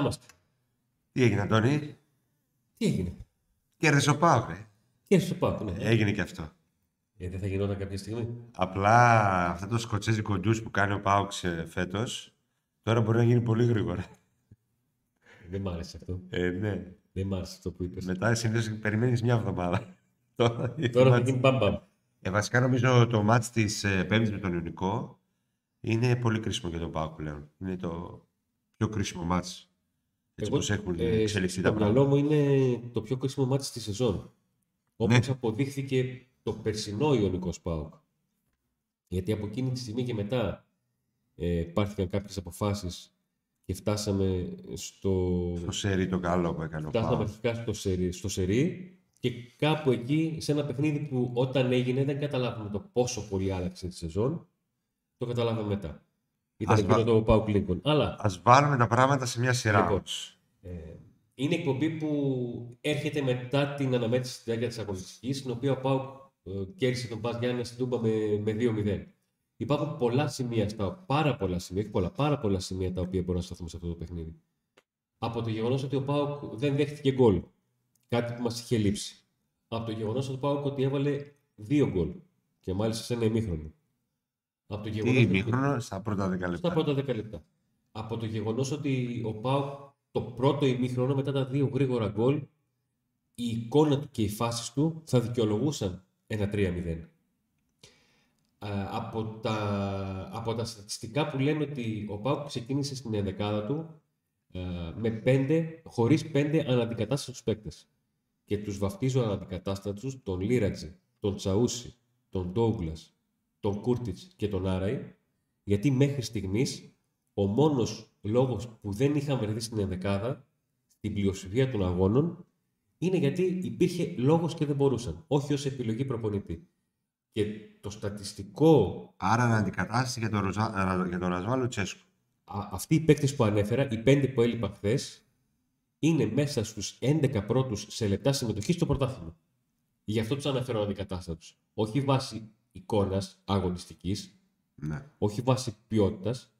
να είμαστε. Τι έγινε, Αντώνη? Τι έγινε? Κέρδισε ο ΠΑΟΚ. Κέρδισε ο ΠΑΟΚ, ναι. Έγινε και αυτό. Δεν θα γινόταν κάποια στιγμή. Απλά αυτό το σκοτσέζικο ντους που κάνει ο ΠΑΟΚ φέτος, τώρα μπορεί να γίνει πολύ γρήγορα. Δεν μ' άρεσε αυτό. Ναι. Δεν μ' άρεσε αυτό που είπες. Μετά συνήθως περιμένεις μια εβδομάδα. Τώρα θα γίνει μπαμπαμ. Βασικά νομίζω το μάτς της Πέμπτης με τον Ιωνικό είναι πολύ κρίσιμο για τον ΠΑΟΚ πλέον. Είναι το πιο κρίσιμο μάτς. Εγώ, πώς έχουν εξελιχθεί τα πράγματα. Το μυαλό μου είναι το πιο κρίσιμο μάτς της σεζόν. Όπως αποδείχθηκε το περσινό Ιωνικός ΠΑΟΚ. Γιατί από εκείνη τη στιγμή και μετά πάρθηκαν κάποιες αποφάσεις και φτάσαμε στο σερί το καλό που έκανε ο ΠΑΟΚ. Φτάσαμε αρχικά στο σερί και κάπου εκεί σε ένα παιχνίδι που όταν έγινε δεν καταλάβαμε το πόσο πολύ άλλαξε τη σεζόν. Το καταλάβαμε μετά. Ήταν εκείνο το ΠΑΟΚ Lincoln. Αλλά ας βάλουμε τα πράγματα σε μια σειρά. Λοιπόν, είναι εκπομπή που έρχεται μετά την αναμέτρηση στη διάρκεια της αγωνιστικής, στην οποία ο ΠΑΟΚ κέρδισε τον ΠΑΣ Γιάννινα στην Τούμπα με 2-0. Υπάρχουν πολλά σημεία, πάρα πολλά σημεία, όχι πολλά, πάρα πολλά σημεία τα οποία μπορούν να σταθούν σε αυτό το παιχνίδι. Από το γεγονός ότι ο ΠΑΟΚ δεν δέχτηκε γκολ, κάτι που μας είχε λείψει. Από το γεγονός ότι ο ΠΑΟΚ ότι έβαλε 2 γκολ και μάλιστα σε ένα ημίχρονο. Από το γεγονός ότι στα πρώτα 10 λεπτά. Από το γεγονός ότι ο ΠΑΟΚ το πρώτο ημίχρονο μετά τα 2 γρήγορα γκολ, η εικόνα του και οι φάσεις του θα δικαιολογούσαν ένα 3-0. Από τα στατιστικά που λένε ότι ο ΠΑΟΚ ξεκίνησε στην ενδεκάδα του με 5, χωρίς 5 αναντικατάστατους παίκτες. Και τους βαφτίζω αναντικατάστατους τον Λίρατζη, τον Τσαούσι, τον Ντόγκλας, τον Κούρτης και τον Άρα, γιατί μέχρι στιγμής ο μόνος λόγος που δεν είχαν βρεθεί στην ενδεκάδα στην πλειοψηφία των αγώνων είναι γιατί υπήρχε λόγος και δεν μπορούσαν, όχι ως επιλογή προπονητή. Και το στατιστικό. Άρα, αναντικατάσταση για τον Razvan Lucescu. Αυτοί οι παίκτες που ανέφερα, οι 5 που έλειπαν χθες, είναι μέσα στους 11 πρώτους σε λεπτά συμμετοχή στο πρωτάθλημα. Γι' αυτό τους αναφέρω αναντικατάστατους. Όχι βάσει εικόνας αγωνιστικής, ναι, όχι βάσει ποιότητας,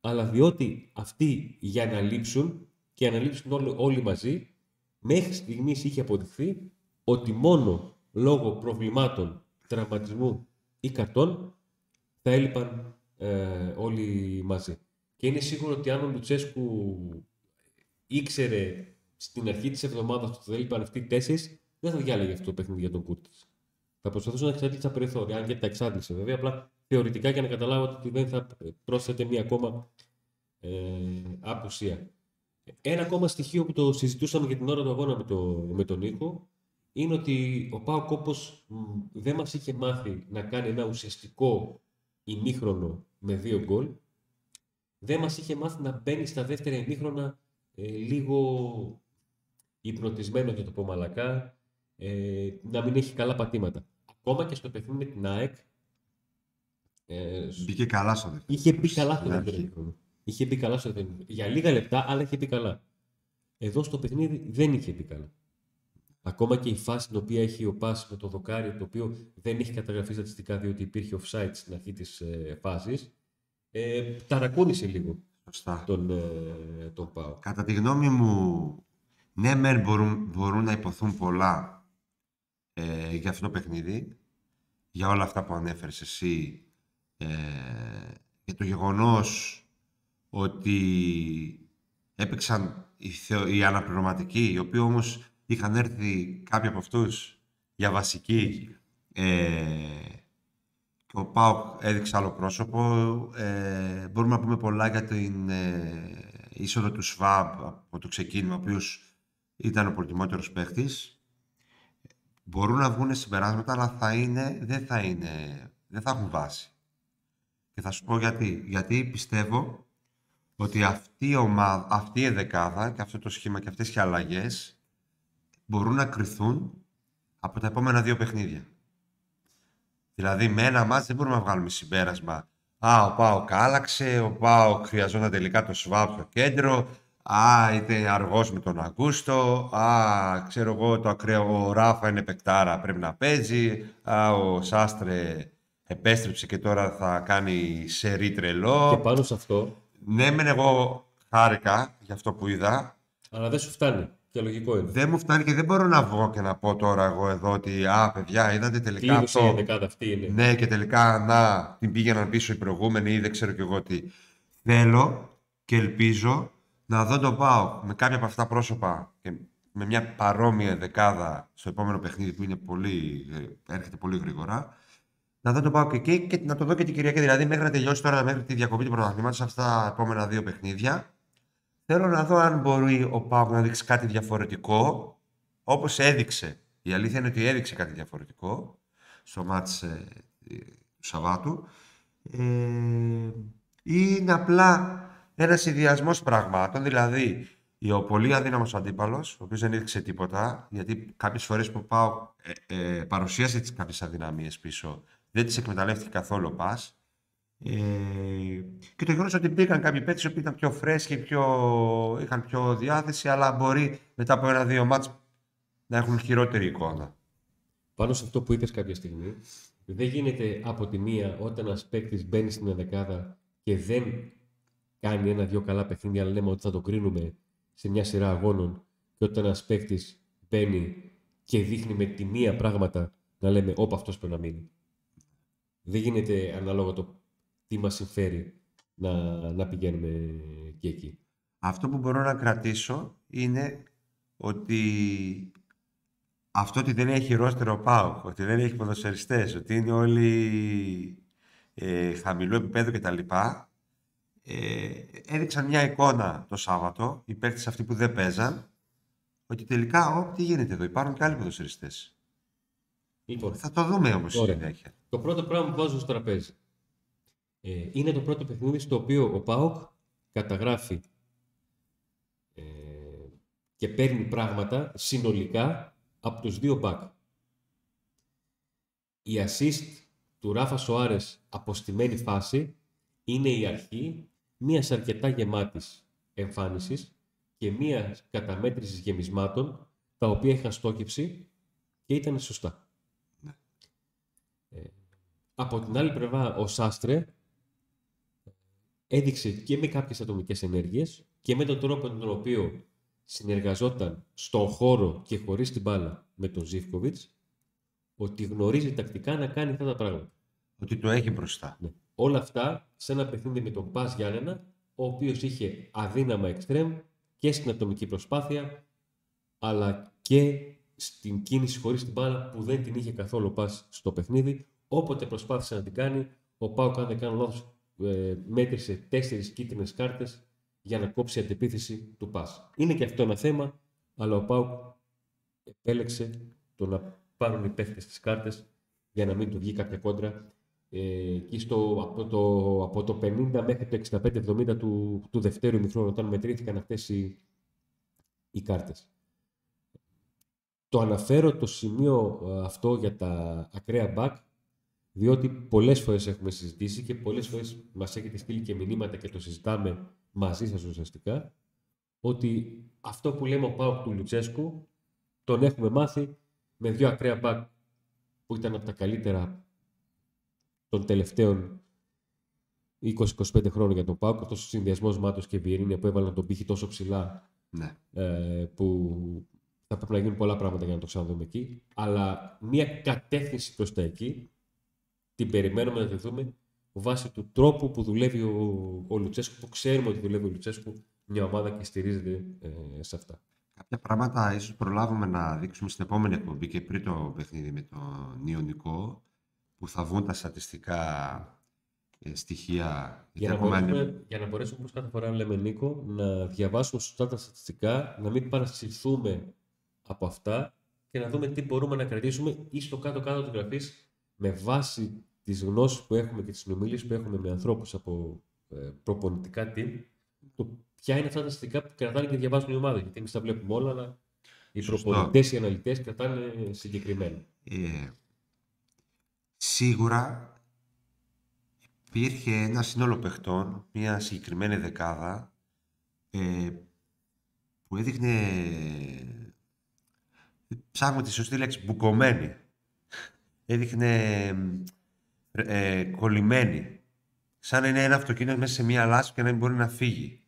αλλά διότι αυτοί για να λείψουν και να λείψουν όλοι μαζί, μέχρι στιγμής είχε αποδειχθεί ότι μόνο λόγω προβλημάτων, τραυματισμού ή καρτών θα έλειπαν όλοι μαζί. Και είναι σίγουρο ότι αν ο Λουτσέσκου ήξερε στην αρχή της εβδομάδας ότι θα έλειπαν αυτοί οι 4, δεν θα διάλεγε αυτό το παιχνίδι για τον Κούρτης. Θα προσπαθούσε να εξαντλήσει τα περιθώρια, αν και τα εξάντλησε βέβαια, απλά θεωρητικά για να καταλάβω ότι δεν θα πρόσθεται μία ακόμα απουσία. Ένα ακόμα στοιχείο που το συζητούσαμε για την ώρα του αγώνα με τον Νίκο είναι ότι ο ΠΑΟΚ όπως δεν μας είχε μάθει να κάνει ένα ουσιαστικό ημίχρονο με 2 γκολ, δεν μας είχε μάθει να μπαίνει στα δεύτερα ημίχρονα λίγο υπνοτισμένο, για το πω μαλακά, να μην έχει καλά πατήματα. Ακόμα και στο παιχνίδι με την ΑΕΚ. Μπήκε καλά στο δεύτερο. Είχε μπει καλά στο δεύτερο. Για λίγα λεπτά, αλλά είχε μπει καλά. Εδώ στο παιχνίδι δεν είχε μπει καλά. Ακόμα και η φάση την οποία έχει ο ΠΑΣ με το δοκάρι, το οποίο δεν έχει καταγραφεί στατιστικά διότι υπήρχε offside στην αρχή της φάσης, ταρακούνησε λίγο τον ΠΑΟ. Κατά τη γνώμη μου, ναι, μεν μπορούν να υποθούν πολλά για αυτό το παιχνίδι, για όλα αυτά που ανέφερες εσύ, για το γεγονός ότι έπαιξαν οι αναπληρωματικοί, οι οποίοι όμως είχαν έρθει κάποιοι από αυτούς για βασική, και ο ΠΑΟΚ έδειξε άλλο πρόσωπο. Μπορούμε να πούμε πολλά για την είσοδο του Σβαμπ από το ξεκίνημα, ο οποίος ήταν ο πολυτιμότερος παίχτης. Μπορούν να βγουν συμπεράσματα, αλλά δεν θα έχουν βάση. Και θα σου πω γιατί. Γιατί πιστεύω ότι αυτή η δεκάδα και αυτό το σχήμα και αυτές οι αλλαγές μπορούν να κριθούν από τα επόμενα 2 παιχνίδια. Δηλαδή με ένα μάτς δεν μπορούμε να βγάλουμε συμπέρασμα. Ο ΠΑΟΚ άλλαξε, ο ΠΑΟΚ χρειαζόταν τελικά το Σβάμπ στο κέντρο, ήταν αργός με τον Αγκούστο, ξέρω εγώ το ακραίο, ο Ράφα είναι παικτάρα, πρέπει να παίζει, ο Σάστρε επέστρεψε και τώρα θα κάνει σερί τρελό. Και πάνω σε αυτό. Ναι, μεν εγώ Χάρηκα για αυτό που είδα. Αλλά δεν σου φτάνει. Και λογικό είναι. Δεν μου φτάνει και δεν μπορώ να βγω και να πω τώρα εγώ εδώ ότι α, παιδιά, είδατε τελικά αυτό. Ναι, και τελικά να την πήγαιναν πίσω οι προηγούμενοι ή δεν ξέρω κι εγώ τι. Θέλω και ελπίζω να δω τον ΠΑΟΚ με κάποια από αυτά πρόσωπα και με μια παρόμοια δεκάδα στο επόμενο παιχνίδι που είναι πολύ, έρχεται πολύ γρήγορα. Να δω τον ΠΑΟΚ εκεί και να το δω και την Κυριακή. Δηλαδή, μέχρι να τελειώσει τώρα, μέχρι τη διακοπή του πρωταθλήματος, αυτά τα επόμενα δύο παιχνίδια. Θέλω να δω αν μπορεί ο ΠΑΟΚ να δείξει κάτι διαφορετικό, όπως έδειξε. Η αλήθεια είναι ότι έδειξε κάτι διαφορετικό στο μάτς του Σαββάτου. Είναι απλά ένας συνδυασμός πραγμάτων. Δηλαδή, ο πολύ αδύναμος αντίπαλος, ο οποίος δεν έδειξε τίποτα, γιατί κάποιες φορές που ο ΠΑΟΚ παρουσίασε τις κάποιες αδυναμίες πίσω, δεν τις εκμεταλλεύτηκε καθόλου ο ΠΑΣ. Και το γεγονός ότι μπήκαν κάποιοι παίκτες που ήταν πιο φρέσκοι, είχαν πιο διάθεση, αλλά μπορεί μετά από ένα-δύο μάτς να έχουν χειρότερη εικόνα. Πάνω σε αυτό που είπες κάποια στιγμή, δεν γίνεται από τη μία όταν ένας παίκτης μπαίνει στην ενδεκάδα και δεν κάνει ένα-δύο καλά παιχνίδια, αλλά λέμε ότι θα το κρίνουμε σε μια σειρά αγώνων, και όταν ένας παίκτης μπαίνει και δείχνει με τη μία πράγματα να λέμε όπα, αυτός πρέπει να μείνει. Δεν γίνεται ανάλογα το τι μας συμφέρει να πηγαίνουμε και εκεί. Αυτό που μπορώ να κρατήσω είναι ότι αυτό ότι δεν έχει ρόστερο ΠΑΟΚ, ότι δεν έχει ποδοσφαιριστές, ότι είναι όλοι χαμηλού επίπεδου κτλ. Έδειξαν μια εικόνα το Σάββατο, οι παίκτες αυτοί που δεν παίζαν, ότι τελικά, τι γίνεται εδώ, υπάρχουν και άλλοι ποδοσφαιριστές. Λοιπόν, θα το δούμε όμως στη συνέχεια. Το πρώτο πράγμα που βάζω στο τραπέζι. Είναι το πρώτο παιχνίδι στο οποίο ο ΠΑΟΚ καταγράφει και παίρνει πράγματα συνολικά από τους δύο μπακ. Η assist του Ράφα Σοάρες από στημένη φάση είναι η αρχή μιας αρκετά γεμάτης εμφάνισης και μιας καταμέτρησης γεμισμάτων τα οποία είχαν στόχευση και ήταν σωστά. Ναι. Από την άλλη πλευρά ο Σάστρε έδειξε και με κάποιες ατομικές ενέργειες και με τον τρόπο τον οποίο συνεργαζόταν στον χώρο και χωρίς την μπάλα με τον Ζίφκοβιτς, ότι γνωρίζει τακτικά να κάνει αυτά τα πράγματα. Ότι το έχει μπροστά. Ναι. Όλα αυτά σε ένα παιχνίδι με τον ΠΑΣ Γιάννινα, ο οποίος είχε αδύναμα εξτρέμ και στην ατομική προσπάθεια, αλλά και στην κίνηση χωρίς την μπάλα που δεν την είχε καθόλου ΠΑΣ στο παιχνίδι. Όποτε προσπάθησε να την κάνει, ο ΠΑΟΚ, αν δεν κάνω λάθος, μέτρησε 4 κίτρινες κάρτες για να κόψει αντεπίθεση του ΠΑΣ. Είναι και αυτό ένα θέμα, αλλά ο ΠΑΟΚ επέλεξε το να πάρουν οι παίχτες τις κάρτες για να μην του βγει κάποια κόντρα και από το 50 μέχρι το 65-70 του δευτέρου ημιχρόνου, όταν μετρήθηκαν αυτές οι κάρτες. Το αναφέρω το σημείο αυτό για τα ακραία μπακ, διότι πολλές φορές έχουμε συζητήσει και πολλές φορές μας έχετε στείλει και μηνύματα και το συζητάμε μαζί σας ουσιαστικά, ότι αυτό που λέμε ο ΠΑΟΚ του Λουτσέσκου τον έχουμε μάθει με 2 ακραία μπακ που ήταν από τα καλύτερα των τελευταίων 20-25 χρόνων για τον ΠΑΟΚ. Αυτός ο συνδυασμός Μάτος και Βιερίνια που έβαλαν τον πύχη τόσο ψηλά, ναι, που θα πρέπει να γίνουν πολλά πράγματα για να το ξαναδούμε εκεί, αλλά μια κατεύθυνση προς τα εκεί την περιμένουμε να τη δούμε βάσει του τρόπου που δουλεύει ο Λουτσέσκου, που ξέρουμε ότι δουλεύει ο Λουτσέσκου, μια ομάδα και στηρίζεται σε αυτά. Κάποια πράγματα ίσως προλάβουμε να δείξουμε στην επόμενη εκπομπή και πριν το παιχνίδι με τον Ιωνικό, που θα βγουν τα στατιστικά στοιχεία. Για να μπορέσουμε, όπως κάθε φορά λέμε, Νίκο, να διαβάσουμε σωστά τα στατιστικά, να μην παρασυρθούμε από αυτά και να δούμε τι μπορούμε να κρατήσουμε ή στο κάτω-κάτω του γραφής, με βάση τις γνώσεις που έχουμε και τις συνομιλίες που έχουμε με ανθρώπους από προπονητικά team, ποια είναι αυτά τα στατιστικά που κρατάνε και διαβάζουν οι ομάδες. Γιατί εμείς τα βλέπουμε όλα, αλλά οι προπονητές, οι αναλυτές κρατάνε συγκεκριμένα. Σίγουρα υπήρχε ένα σύνολο παιχτών, μια συγκεκριμένη δεκάδα που έδειχνε, ψάχνω τη σωστή λέξη, μπουκωμένη. Έδειχνε κολλημένη. Σαν να είναι ένα αυτοκίνητο μέσα σε μία λάσπη και να μην μπορεί να φύγει.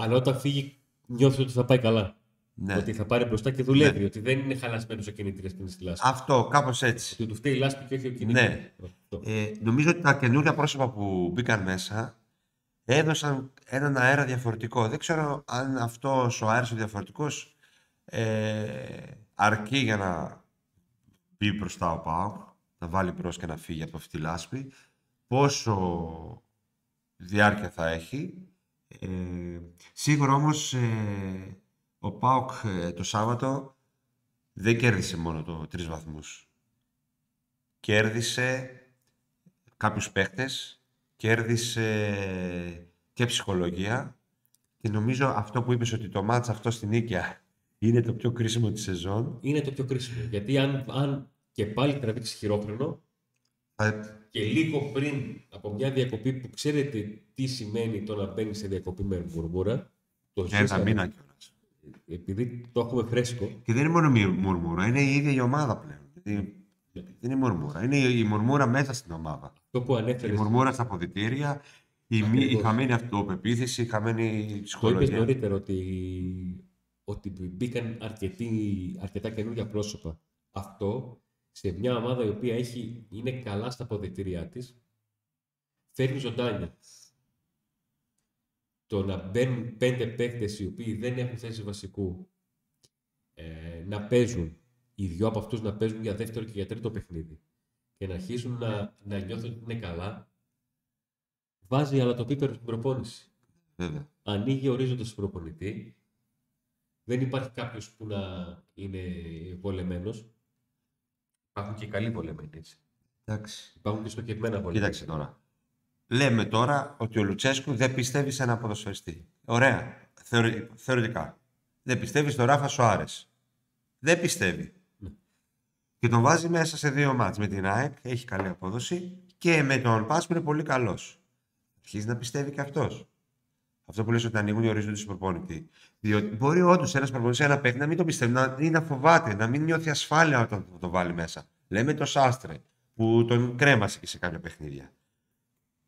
Αλλά όταν φύγει, νιώθει ότι θα πάει καλά. Ναι. Ότι θα πάρει μπροστά και δουλεύει. Ναι. Ότι δεν είναι χαλασμένο ο κινητήρας και είναι στη λάσπη. Αυτό, κάπως έτσι. Ότι του φταίει η λάσπη και όχι ο κινητήρας. Ναι. Νομίζω ότι τα καινούργια πρόσωπα που μπήκαν μέσα έδωσαν έναν αέρα διαφορετικό. Δεν ξέρω αν αυτός ο αέρας ο διαφορετικός αρκεί για να μπει μπροστά ο ΠΑΟΚ, να βάλει μπρος και να φύγει από αυτή τη λάσπη. Πόσο διάρκεια θα έχει. Σίγουρα όμως ο ΠΑΟΚ το Σάββατο δεν κέρδισε μόνο το 3 βαθμούς. Κέρδισε κάποιους παίχτες, κέρδισε και ψυχολογία και νομίζω αυτό που είπες ότι το μάτς αυτό στην Νίκαια είναι το πιο κρίσιμο της σεζόν. Είναι το πιο κρίσιμο, γιατί αν και πάλι τραβήξει χειρόφρενο και λίγο πριν από μια διακοπή που ξέρετε τι σημαίνει το να μπαίνει σε διακοπή με μουρμούρα. Ένα μήνα κιόλας. Επειδή το έχουμε φρέσκο. Και δεν είναι μόνο η μουρμούρα, είναι η ίδια η ομάδα πλέον. Δεν είναι η μουρμούρα, είναι η μουρμούρα μέσα στην ομάδα. Το που ανέφερες. Η μουρμούρα στα αποδυτήρια, η χαμένη αυτοπεποίθηση, η χαμένη ψυχολογία. Το είπες νωρίτερα ότι μπήκαν αρκετά καινούργια πρόσωπα. Αυτό σε μια ομάδα η οποία είναι καλά στα αποδυτήριά της, φέρνει ζωντάνια. Το να μπαίνουν 5 παίκτες οι οποίοι δεν έχουν θέση βασικού να παίζουν, οι 2 από αυτούς να παίζουν για δεύτερο και για τρίτο παιχνίδι και να αρχίσουν να νιώθουν ότι είναι καλά, βάζει αλλά το πίπερο στην προπόνηση. Βέβαια. Ανοίγει ορίζοντας στον προπονητή. Δεν υπάρχει κάποιος που να είναι βολεμένος. Υπάρχουν και καλοί βολεμένοι, έτσι. Εντάξει. Υπάρχουν και στοχευμένα βολεμένοι. Κοίταξε τώρα. Λέμε τώρα ότι ο Λουτσέσκου δεν πιστεύει σε ένα ποδοσφαιριστή. Ωραία. Θεωρητικά. Δεν πιστεύει στο Ράφα Σοάρες. Δεν πιστεύει. Ναι. Και τον βάζει μέσα σε 2 μάτς. Με την ΑΕΚ έχει καλή απόδοση και με τον ΠΑΣ που είναι πολύ καλός. Αρχίζει να πιστεύει και αυτός. Αυτό που λες ότι ανοίγουν οι ορίζοντες του προπονητή. Διότι μπορεί όντως ένας προπονητής, ένα παίκτη να μην τον πιστεύει ή να φοβάται, να μην νιώθει ασφάλεια όταν τον βάλει μέσα. Λέμε το Σάστρε που τον κρέμασε και σε κάποια παιχνίδια.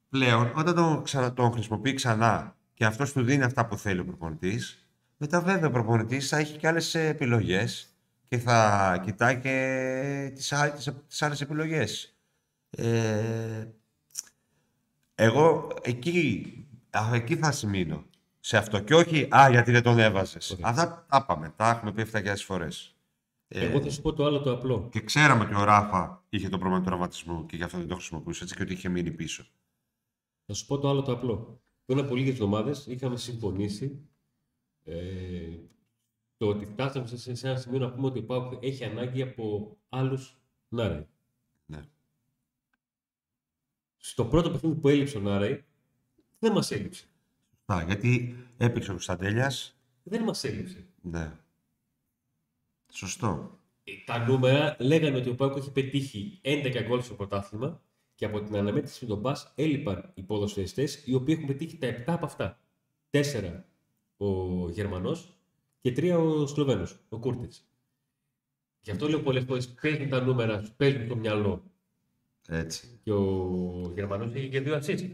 Πλέον, όταν τον χρησιμοποιεί ξανά και αυτός του δίνει αυτά που θέλει ο προπονητής, μετά βέβαια ο προπονητής θα έχει και άλλες επιλογές και θα κοιτάει και τις άλλες επιλογές. Εγώ εκεί θα σημείνω σε αυτό και όχι γιατί δεν τον έβαζες. Okay. Αυτά τα πάμε, τα έχουμε πει 7.000 φορές. Εγώ θα σου πω το άλλο το απλό. Και ξέραμε ότι ο Ράφα είχε το πρόβλημα του τραυματισμού και γι' αυτό δεν το χρησιμοποιούσε έτσι και ότι είχε μείνει πίσω. Θα σου πω το άλλο το απλό. Πριν από λίγες εβδομάδες είχαμε συμφωνήσει το ότι φτάσαμε σε ένα σημείο να πούμε ότι ο ΠΑΟΚ έχει ανάγκη από άλλους Νάραϊκ. Ναι. Στο πρώτο παιχνίδι που έλειψε ο Νάραϊκ, δεν μας έλειψε. Να, γιατί έπαιξε ο Κωνσταντέλιας. Δεν μας έλειψε. Ναι. Σωστό. Τα νούμερα λέγανε ότι ο ΠΑΟΚ έχει πετύχει 11 γκολ στο πρωτάθλημα. Και από την αναμέτρηση με τον ΠΑΣ έλειπαν οι ποδοσφαιριστές οι οποίοι έχουν πετύχει τα 7 από αυτά. 4 ο Γερμανός και 3 ο Σλοβαίνος, ο Κούρτης. Γι' αυτό λέω πολλές φορές: παίζουν τα νούμερα, παίζουν το μυαλό. Έτσι. Και ο Γερμανός είχε και 2 assist.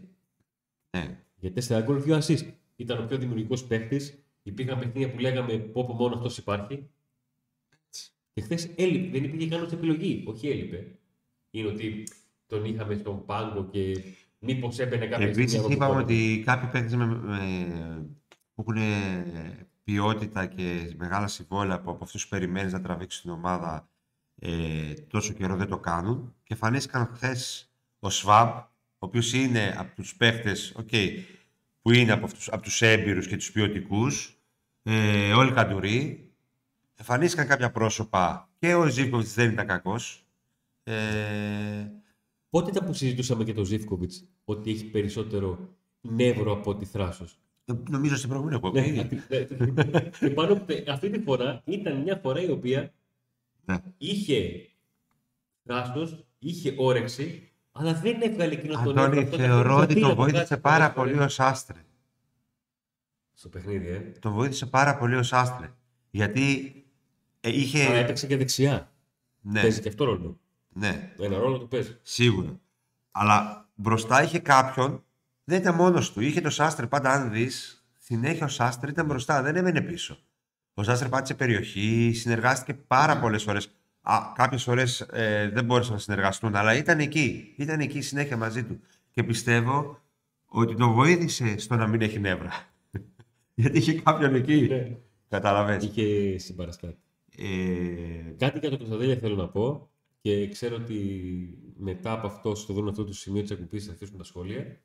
Ναι. Για 4 γκολ, 2 assist. Ήταν ο πιο δημιουργικός παίχτης. Υπήρχαν παιχνίδια που λέγαμε: Πόπο, μόνο αυτός υπάρχει. Έτσι. Και χθες έλειπε. Δεν υπήρχε καν ως επιλογή. Όχι, έλειπε. Είναι ότι τον είχαμε στον πάγκο και μήπως έμπαινε κάποια στιγμή. Επίσης είπαμε ότι κάποιοι παίκτες που έχουν ποιότητα και μεγάλα συμβόλαια που από αυτούς που περιμένεις να τραβήξουν την ομάδα τόσο καιρό δεν το κάνουν. Και εμφανίστηκαν χθες ο Σβαμπ, ο οποίος είναι από τους παίκτες που είναι από τους έμπειρους και τους ποιοτικούς, ο Ελ Καντουρί, εμφανίστηκαν κάποια πρόσωπα και ο Ζίφκοβιτς δεν ήταν κακός. Πότε ήταν που συζητούσαμε και το Ζίφκοβιτς ότι έχει περισσότερο νεύρο από ότι θράσος? Νομίζω στην προηγούμενη εκπομπή. Αυτή τη φορά ήταν μια φορά η οποία είχε θράσος, είχε όρεξη, αλλά δεν έβγαλε εκείνο τον νεύρο. Αντώνη, θεωρώ ότι τον βοήθησε πάρα πολύ ο Σάστρε. Στο παιχνίδι, τον βοήθησε πάρα πολύ ο Σάστρε. Γιατί είχε. Αλλά έπαιξε και δεξιά. Ναι. Παίζει και αυτό ρόλο. Ναι. Ένα ρόλο του παίζει. Σίγουρα. Αλλά μπροστά είχε κάποιον, δεν ήταν μόνος του. Είχε το Σάστρε πάντα, αν δεις, συνέχεια ο Σάστρε ήταν μπροστά, δεν έμενε πίσω. Ο Σάστρε πάτησε περιοχή, συνεργάστηκε πάρα πολλές φορές. Κάποιες φορές δεν μπόρεσαν να συνεργαστούν, αλλά ήταν εκεί. Ήταν εκεί συνέχεια μαζί του. Και πιστεύω ότι τον βοήθησε στο να μην έχει νεύρα. Γιατί είχε κάποιον εκεί. Ναι. Καταλαβαίνεις. Είχε συμπαραστάτη. Κάτι για τον Κωνσταντέλια θέλω να πω. Και ξέρω ότι μετά από αυτό, στο δουν αυτό το σημείο της ακουπής, θα αφήσουν τα σχόλια.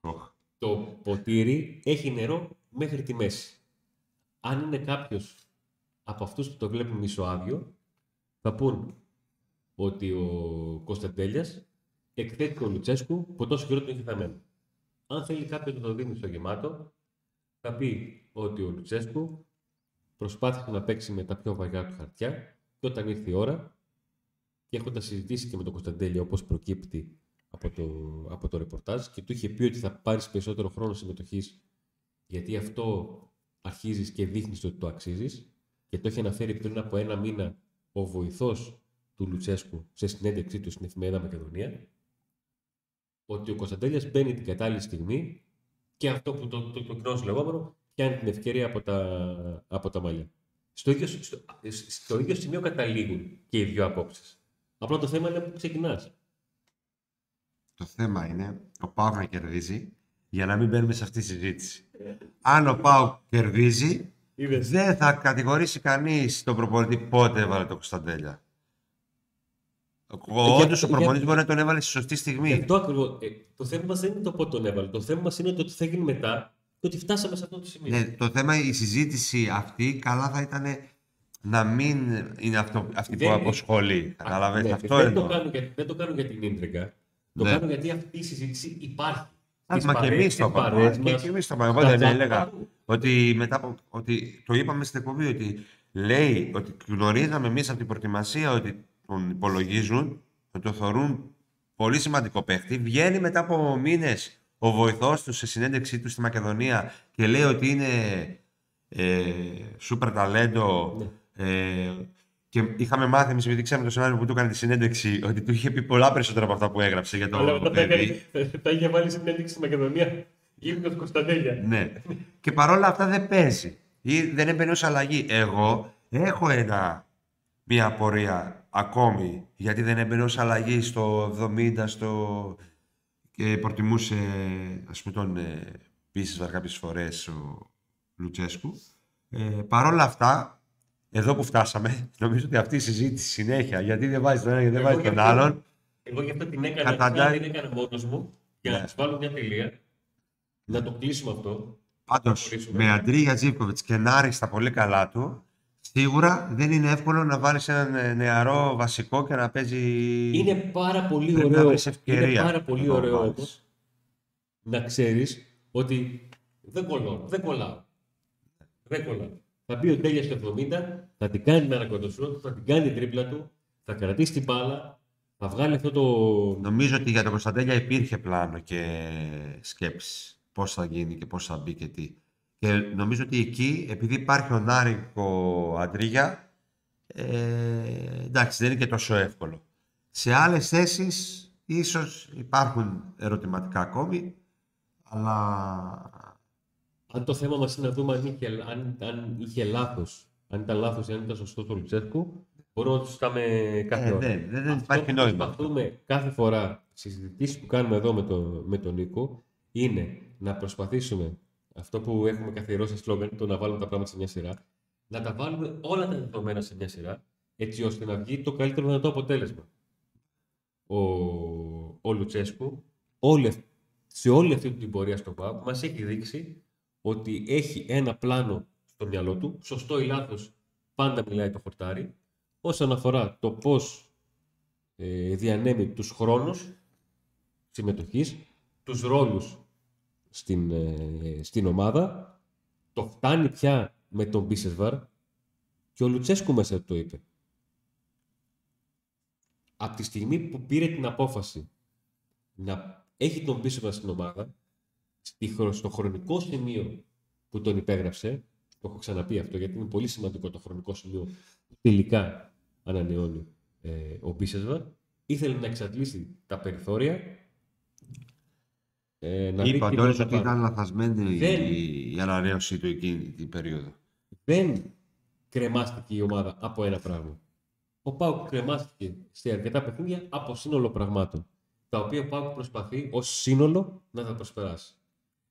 Oh. Το ποτήρι έχει νερό μέχρι τη μέση. Αν είναι κάποιος από αυτούς που το βλέπουν μισοάδιο, θα πούν ότι ο Κωνσταντέλιας εκθέτει τον Λουτσέσκου που τόσο καιρό τον είχε θαμένο. Αν θέλει κάποιος να το δίνει στο γεμάτο, θα πει ότι ο Λουτσέσκου προσπάθησε να παίξει με τα πιο βαριά του χαρτιά και όταν ήρθε η ώρα, και έχοντας συζητήσει και με τον Κωνσταντέλια όπως προκύπτει από το ρεπορτάζ, και του είχε πει ότι θα πάρεις περισσότερο χρόνο συμμετοχής, γιατί αυτό αρχίζεις και δείχνεις ότι το αξίζεις, και το έχει αναφέρει πριν από ένα μήνα ο βοηθός του Λουτσέσκου σε συνέντευξή του στην εφημερίδα Μακεδονία, ότι ο Κωνσταντέλιας μπαίνει την κατάλληλη στιγμή και αυτό που το κοινό λεγόμενο πιάνει την ευκαιρία από τα μαλλιά. Στο ίδιο σημείο καταλήγουν και οι δύο απόψεις. Απλά το θέμα είναι που ξεκινάς. Το θέμα είναι ο ΠΑΟΚ να κερδίζει, για να μην μπαίνουμε σε αυτή τη συζήτηση. Αν ο ΠΑΟΚ κερδίζει, δεν θα κατηγορήσει κανείς τον προπονητή πότε έβαλε τον Κωνσταντέλια. Όντως ο προπονητής μπορεί να τον έβαλε στη σωστή στιγμή. Το θέμα μας δεν είναι το πότε τον έβαλε. Το θέμα μας είναι το τι θα γίνει μετά και ότι φτάσαμε σε αυτό το σημείο. Ναι, το θέμα, η συζήτηση αυτή, καλά θα ήταν να μην είναι αυτή που αποσχολεί. Δεν το κάνω για την ίντριγκα. Το κάνω γιατί αυτή η συζήτηση υπάρχει. Μα και εμείς το είπαμε. Ότι το είπαμε στην εκπομπή, ότι λέει ότι γνωρίζαμε εμείς από την προετοιμασία ότι τον υπολογίζουν, ότι το θεωρούν πολύ σημαντικό παίχτη. Βγαίνει μετά από μήνες ο βοηθός του σε συνέντευξή του στη Μακεδονία και λέει ότι είναι σούπερ ταλέντο. Και είχαμε μάθει εμείς, επειδή ξέραμε το σενάριο που του έκανε τη συνέντευξη, ότι του είχε πει πολλά περισσότερα από αυτά που έγραψε για το παιδί. Τα είχε βάλει συνέντευξη στη Μακεδονία, γύρω του Κωνσταντέλια. Ναι. Και παρόλα αυτά δεν παίζει ή δεν έμπαινε ως αλλαγή. Εγώ έχω μία απορία ακόμη, γιατί δεν έμπαινε ως αλλαγή στο 70, και προτιμούσε, ας πούμε, τον Πίσεσβαρ κάποιες φορές ο Λουτσέσκου. Παρόλα αυτά, εδώ που φτάσαμε, νομίζω ότι αυτή η συζήτηση συνέχεια, γιατί δεν βάζει τον ένα και δεν βάζει τον άλλον. Εγώ γι' αυτό την έκανα, την έκανα μόνος μου, για να σας βάλω μια τελεία, να το κλείσουμε αυτό. Πάντως, με Αντρίγια Ζίφκοβιτς και Νάρη στα πολύ καλά του, σίγουρα δεν είναι εύκολο να βάλεις έναν νεαρό βασικό και να παίζει. Είναι πάρα πολύ ωραίο, όμως, να ξέρεις ότι δεν κολλάω. Θα μπει ο Τέλειας στο 70, θα την κάνει με ένα κοντοσφρό του, θα την κάνει την τρίπλα του, θα κρατήσει την μπάλα, θα βγάλει αυτό το. Νομίζω ότι για τον Κωνσταντέλια υπήρχε πλάνο και σκέψη. Πώς θα γίνει και πώς θα μπει και τι. Και νομίζω ότι εκεί, επειδή υπάρχει ο Νάραϊκ ο Αντρίγια, εντάξει, δεν είναι και τόσο εύκολο. Σε άλλες θέσεις ίσως υπάρχουν ερωτηματικά ακόμη, αλλά. Αν το θέμα μας είναι να δούμε αν ήταν λάθος ή αν ήταν σωστό το Λουτσέσκου, μπορούμε να το συζητάμε κάθε ώρα. Δεν υπάρχει νόημα. Προσπαθούμε κάθε φορά, συζητήσεις που κάνουμε εδώ με τον Νίκο, είναι να προσπαθήσουμε αυτό που έχουμε καθιερώσει σλόγγαν, το να βάλουμε τα πράγματα σε μια σειρά, να τα βάλουμε όλα τα δεδομένα σε μια σειρά, έτσι ώστε να βγει το καλύτερο δυνατό αποτέλεσμα. Ο Λουτσέσκου, σε όλη αυτή την πορεία στο ΠΑΟΚ, μας έχει δείξει ότι έχει ένα πλάνο στο μυαλό του, σωστό ή λάθος, πάντα μιλάει το χορτάρι, όσον αφορά το πώς διανέμει τους χρόνους συμμετοχής, τους ρόλους στην ομάδα. Το φτάνει πια με τον Μπίσεσβαρ και ο Λουτσέσκου μέσα το είπε. Από τη στιγμή που πήρε την απόφαση να έχει τον Μπίσεσβαρ στην ομάδα, στο χρονικό σημείο που τον υπέγραψε, το έχω ξαναπεί αυτό γιατί είναι πολύ σημαντικό το χρονικό σημείο που τελικά ανανεώνει ο Μπίσεσβαρ, ήθελε να εξαντλήσει τα περιθώρια Είπα τώρα ότι ήταν λαθασμένη η αναραίωση του εκείνη την περίοδο. Δεν κρεμάστηκε η ομάδα από ένα πράγμα. Ο ΠΑΟΚ κρεμάστηκε σε αρκετά παιχνίδια από σύνολο πραγμάτων, τα οποία ο ΠΑΟΚ προσπαθεί ως σύνολο να τα προσπεράσει.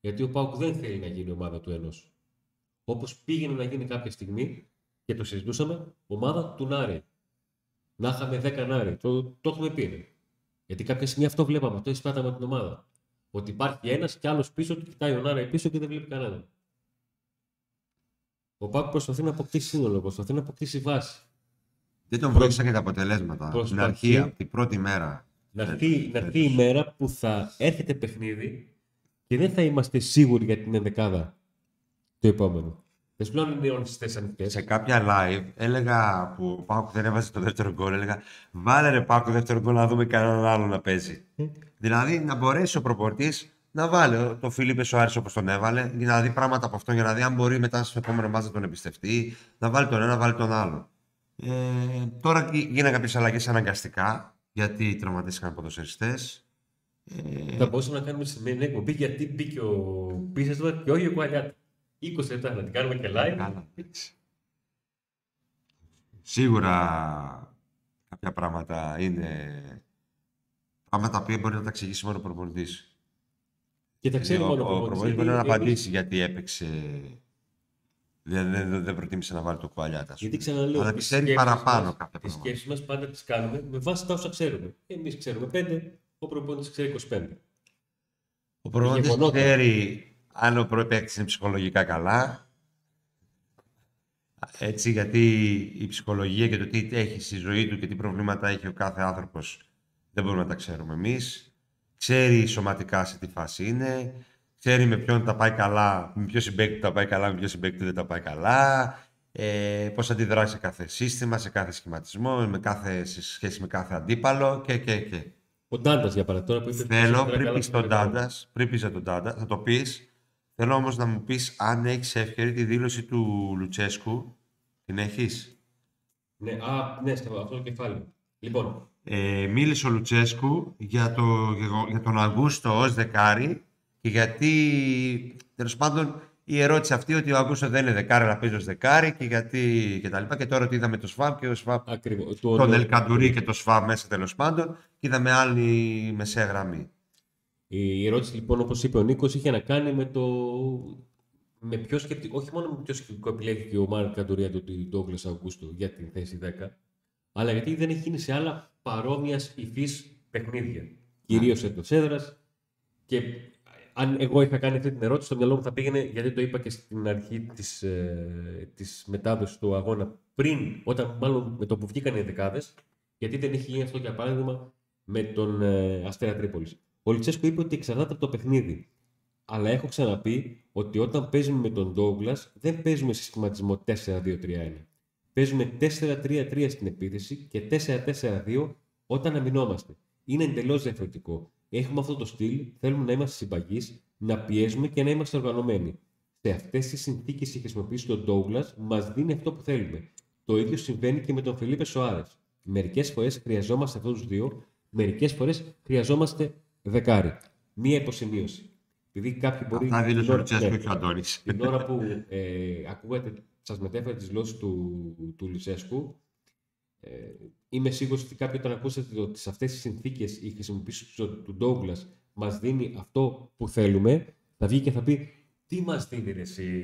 Γιατί ο ΠΑΟΚ δεν θέλει να γίνει ομάδα του ενός. Όπως πήγαινε να γίνει κάποια στιγμή, και το συζητούσαμε, ομάδα του Νάρη. Να είχαμε 10 Νάρη. Το έχουμε πει. Γιατί κάποια στιγμή αυτό βλέπαμε, αυτό εισπράταμε την ομάδα. Ότι υπάρχει ένας και άλλος πίσω του, κοιτάει ο Νάρη πίσω και δεν βλέπει κανέναν. Ο ΠΑΟΚ προσπαθεί να αποκτήσει σύνολο, προσπαθεί να αποκτήσει βάση. Δεν τον βρήκαν και τα αποτελέσματα. Στην αρχή, από την πρώτη μέρα. Να έρθει η μέρα που θα έρχεται παιχνίδι και δεν θα είμαστε σίγουροι για την ενδεκάδα το επόμενο. Δεν σου λέω αν είναι όλες τις θέσεις ανοιχτές. Σε κάποια live έλεγα που ο ΠΑΟΚ δεν έβαζε το δεύτερο γκολ. Έλεγα βάλε ρε ΠΑΟΚ το δεύτερο γκολ να δούμε κανέναν άλλο να παίζει. Δηλαδή να μπορέσει ο προπονητής να βάλει τον Φιλίππε Σοάρη όπως τον έβαλε, για να δει πράγματα από αυτό, για να δει αν μπορεί μετά στο επόμενο μάτς να τον εμπιστευτεί, να βάλει τον ένα, να βάλει τον άλλο. Τώρα γίνανε κάποιες αλλαγές αναγκαστικά γιατί τραυματίστηκαν ποδοσφαιριστές. Θα μπορούσαμε να κάνουμε σημερινή εκπομπή γιατί μπήκε ο Πίσας και όχι ο Κουαλιάτη. 20 λεπτά να την κάνουμε και live. Σίγουρα κάποια πράγματα είναι πράγματα που μπορεί να τα εξηγήσει μόνο ο προπονητής. Και τα ξέρει μόνο ο προπονητής. Μπορεί να απαντήσει γιατί έπαιξε. Δεν προτίμησε να βάλει το κουβαλιάτα. Γιατί ξαναλέω. Αλλά ξέρει παραπάνω κάποια πράγματα. Τις σκέψεις μας πάντα τις κάνουμε με βάση τα όσα ξέρουμε. Εμείς ξέρουμε 5, ο προπονητής ξέρει 25. Ο προπονητής ξέρει αν ο προπονητής είναι ψυχολογικά καλά. Έτσι, γιατί η ψυχολογία και το τι έχει στη ζωή του και τι προβλήματα έχει ο κάθε άνθρωπος δεν μπορούμε να τα ξέρουμε εμείς. Ξέρει σωματικά σε τι φάση είναι. Ξέρει με ποιον τα πάει καλά, με ποιο συμπαίκτη τα πάει καλά, με ποιο συμπαίκτη δεν τα πάει καλά, πώς αντιδράσει σε κάθε σύστημα, σε κάθε σχηματισμό, σε σχέση με κάθε αντίπαλο και. Ο Ντάντας για παράδειγμα. Πριν πεις για τον Ντάντα, θα το πεις. Θέλω όμως να μου πεις αν έχεις ευκαιρία τη δήλωση του Λουτσέσκου. Την έχεις? Ναι, αυτό το κεφάλι. Λοιπόν. Μίλησε ο Λουτσέσκου για τον Αυγούστο ως δεκάρι. Γιατί, τέλος πάντων, η ερώτηση αυτή ότι ο Αυγούστο δεν είναι δεκάρι, αλλά παίζει ως δεκάρι και γιατί κτλ. Και τώρα ότι είδαμε το Σβαμπ και ο Σβαμπ. Τον Ελ Καντουρί και το Σβαμπ μέσα, τέλος πάντων, και είδαμε άλλη μεσαία γραμμή. Η ερώτηση, λοιπόν, όπως είπε ο Νίκος, είχε να κάνει με το. Με ποιο σκεπτικό, όχι μόνο με ποιο σκεπτικό επιλέγει και ο Μάρκ Καντουρί του Ντόγκλας Αυγούστου για την θέση 10, αλλά γιατί δεν έχει γίνει σε άλλα παρόμοια υφής παιχνίδια. Κυρίως εντός έδρας και. Αν εγώ είχα κάνει αυτή την ερώτηση, στο μυαλό μου θα πήγαινε, γιατί το είπα και στην αρχή της μετάδοσης του αγώνα, πριν, όταν μάλλον με το που βγήκαν οι δεκάδες, γιατί δεν έχει γίνει αυτό για παράδειγμα με τον Αστέρα Τρίπολης. Ο Λουτσέσκου είπε ότι εξαρτάται από το παιχνίδι. Αλλά έχω ξαναπεί ότι όταν παίζουμε με τον Ντόγκλας, δεν παίζουμε σε σχηματισμό 4-2-3-1. Παίζουμε 4-3-3 στην επίθεση και 4-4-2 όταν αμυνόμαστε. Είναι εντελώς διαφορετικό. Έχουμε αυτό το στυλ, θέλουμε να είμαστε συμπαγείς, να πιέζουμε και να είμαστε οργανωμένοι. Σε αυτές τις συνθήκες η χρησιμοποίηση του Ντόγκλας μας δίνει αυτό που θέλουμε. Το ίδιο συμβαίνει και με τον Φιλίπε Σοάρες. Μερικές φορές χρειαζόμαστε αυτούς τους δύο, μερικές φορές χρειαζόμαστε δεκάρι. Μία υποσημείωση. Επειδή κάποιοι μπορεί. Αυτά δήλωσε ο Λουτσέσκου και ο Αντώνης. Την ώρα που ακούγατε, σας μετέφερα τις γλώσσες του Λουτσέσκου. Είμαι σίγουρος ότι κάποιοι όταν ακούσατε ότι σε αυτές τις συνθήκες η χρησιμοποίηση του Ντόγκλας μας δίνει αυτό που θέλουμε, θα βγει και θα πει τι μας δίνει εσύ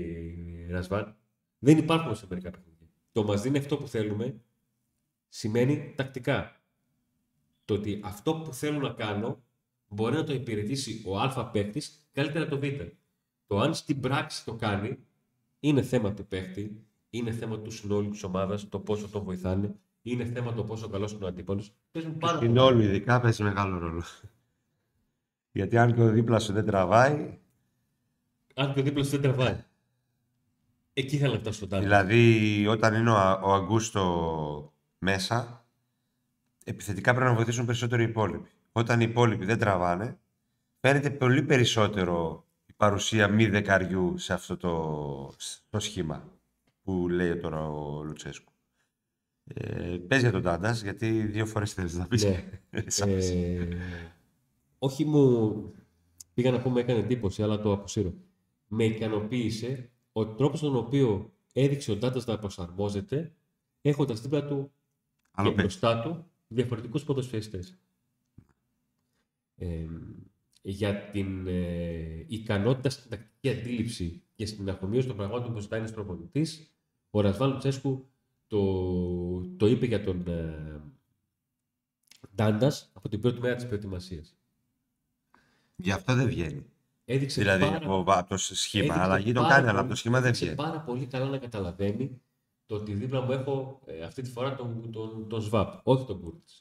Ρασβάν. Δεν υπάρχουν σε μερικά παιχνίδια. Το μας δίνει αυτό που θέλουμε σημαίνει τακτικά. Το ότι αυτό που θέλω να κάνω μπορεί να το υπηρετήσει ο Α παίχτης καλύτερα το Β. Το αν στην πράξη το κάνει είναι θέμα του παίχτη, είναι θέμα του συνόλου της ομάδας, το πόσο τον βοηθάνε. Είναι θέμα το πόσο καλός είναι ο αντίπαλος. Στην όλη ειδικά παίζει μεγάλο ρόλο. Γιατί αν και ο δίπλας σου δεν τραβάει. Εκεί θα λεφτά στον τάδε. Δηλαδή όταν είναι ο Αγκούστο μέσα, επιθετικά πρέπει να βοηθήσουν περισσότερο οι υπόλοιποι. Όταν οι υπόλοιποι δεν τραβάνε, παίρνεται πολύ περισσότερο η παρουσία μη δεκαριού σε αυτό το σχήμα που λέει τώρα ο Λουτσέσκου. Πες για τον Ντάντας, γιατί δύο φορές θέλεις να πεις. Όχι, μου πήγα να πω με έκανε εντύπωση, αλλά το αποσύρω. Με ικανοποίησε ο τρόπος τον οποίο έδειξε ο Ντάντας να προσαρμόζεται, έχοντας δίπλα του και μπροστά του διαφορετικούς ποδοσφαιριστές. Για την ικανότητα στην τακτική αντίληψη και στην αχομοίωση των πραγμάτων που ζητάει ένας προπονητής, ο Razvan Lucescu το είπε για τον Ντάντας από την πρώτη μέρα της προετοιμασίας. Γι' αυτό δεν βγαίνει. Έδειξε δηλαδή από το σχήμα, αλλά γύρω κάνει, αλλά από το σχήμα δεν βγαίνει. Πάρα πολύ καλά να καταλαβαίνει το ότι δίπλα μου έχω αυτή τη φορά τον Σβαμπ, όχι τον Κούρτη.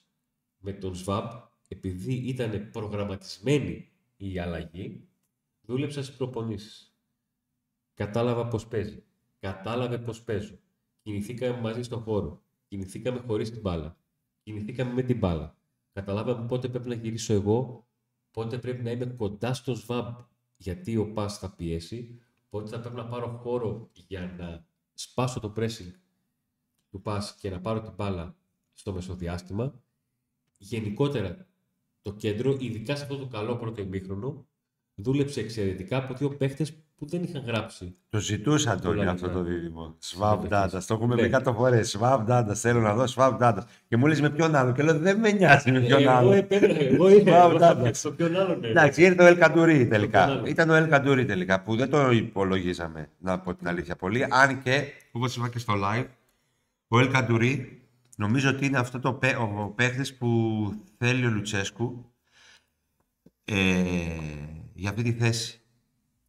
Με τον Σβαμπ, επειδή ήταν προγραμματισμένη η αλλαγή, δούλεψα στις προπονήσεις. Κατάλαβα πώς παίζει. Κατάλαβε πώς παίζω. Κινηθήκαμε μαζί στον χώρο. Κινηθήκαμε χωρίς την μπάλα. Κινηθήκαμε με την μπάλα. Καταλάβαμε πότε πρέπει να γυρίσω εγώ, πότε πρέπει να είμαι κοντά στο Σβάμπ, γιατί ο ΠΑΣ θα πιέσει, πότε θα πρέπει να πάρω χώρο για να σπάσω το pressing του ΠΑΣ και να πάρω την μπάλα στο μεσοδιάστημα. Γενικότερα το κέντρο, ειδικά σε αυτό το καλό πρώτο ημίχρονο, δούλεψε εξαιρετικά από δύο παίχτες που δεν είχαν γράψει. Το ζητούσαν όλοι αυτό το δίδυμο. Σβάμπ Ντάντας. Το έχουμε πει 100 φορές. Σβάμπ Ντάντας. Θέλω να δω Σβάμπ Ντάντας. Και μου λες με ποιον άλλο. Και λέω δεν με νοιάζει με ποιον άλλο. Εγώ είμαι. Στο ποιον άλλο. Εντάξει, είναι το Ελ Καντουρί τελικά. Ήταν ο Ελ Καντουρί τελικά που δεν το υπολογίζαμε, να πω την αλήθεια πολύ. Αν και, όπως είπα και στο live, ο Ελ Καντουρί νομίζω ότι είναι αυτό το παίχτης που θέλει ο Λουτσέσκου για αυτή τη θέση.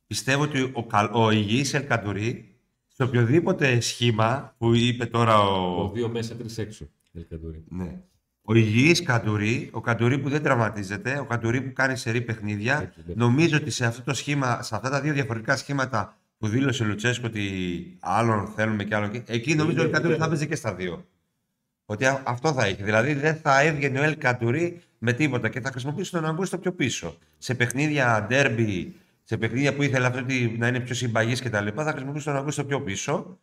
Πιστεύω ότι ο υγιής Ελ Καντουρί, σε οποιοδήποτε σχήμα που είπε τώρα ο... 2 μέσα, 3 έξω, Ελ Καντουρί. Ναι. Ο υγιής Καντουρί, ο Καντουρί που δεν τραυματίζεται, ο Καντουρί που κάνει σερή παιχνίδια, έτσι. Νομίζω ότι σε αυτό το σχήμα, σε αυτά τα δύο διαφορετικά σχήματα που δήλωσε ο Λουτσέσκο ότι άλλον θέλουμε και άλλον... Εκεί νομίζω ότι ο Ελ Καντουρί θα παίζει και στα δύο. Ότι αυτό θα έχει. Δηλαδή δεν θα έβγαινε ο Ελ Καντουρί με τίποτα και θα χρησιμοποιήσει τον Αμπούστο πιο πίσω. Σε παιχνίδια ντέρμπι, σε παιχνίδια που ήθελε αυτό να είναι πιο συμπαγής και τα λοιπά, θα χρησιμοποιήσω τον Αγκούστο πιο πίσω,